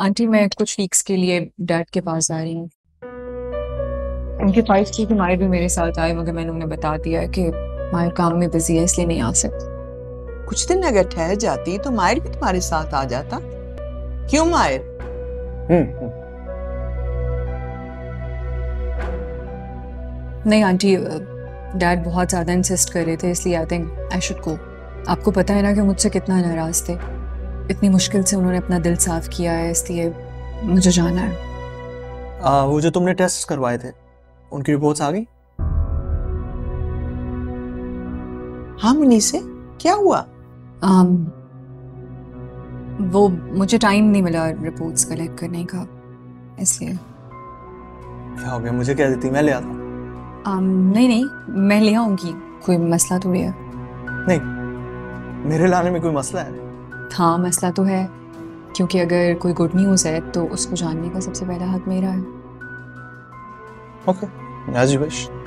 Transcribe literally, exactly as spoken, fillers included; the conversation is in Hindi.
आंटी मैं कुछ वीक्स के लिए डैड के पास आ रही हूँ। उनके फाइव की मायर भी मेरे साथ आए मगर मैंने उन्हें बता दिया कि मायर काम में बिजी है इसलिए नहीं आ सकती। कुछ दिन अगर ठहर जाती तो मायर भी तुम्हारे साथ आ जाता। क्यों मायर? हम्म नहीं आंटी, डैड बहुत ज्यादा इंसिस्ट कर रहे थे इसलिए I think I should go. आपको पता है ना कि मुझसे कितना नाराज थे। इतनी मुश्किल से उन्होंने अपना दिल साफ किया है इसलिए मुझे जाना है। आ, वो जो तुमने टेस्ट करवाए थे उनकी रिपोर्ट्स आ गई? हाँ मुन्नी से क्या हुआ? um, वो मुझे टाइम नहीं मिला रिपोर्ट्स कलेक्ट करने का इसलिए। क्या हो गया? मुझे क्या देती, मैं ले आता हूँ। um, नहीं नहीं मैं ले आऊंगी, कोई मसला तो है नहीं? मेरे लाने में कोई मसला है? हाँ मसला तो है क्योंकि अगर कोई गुड न्यूज़ है तो उसको जानने का सबसे पहला हक मेरा है। Okay okay.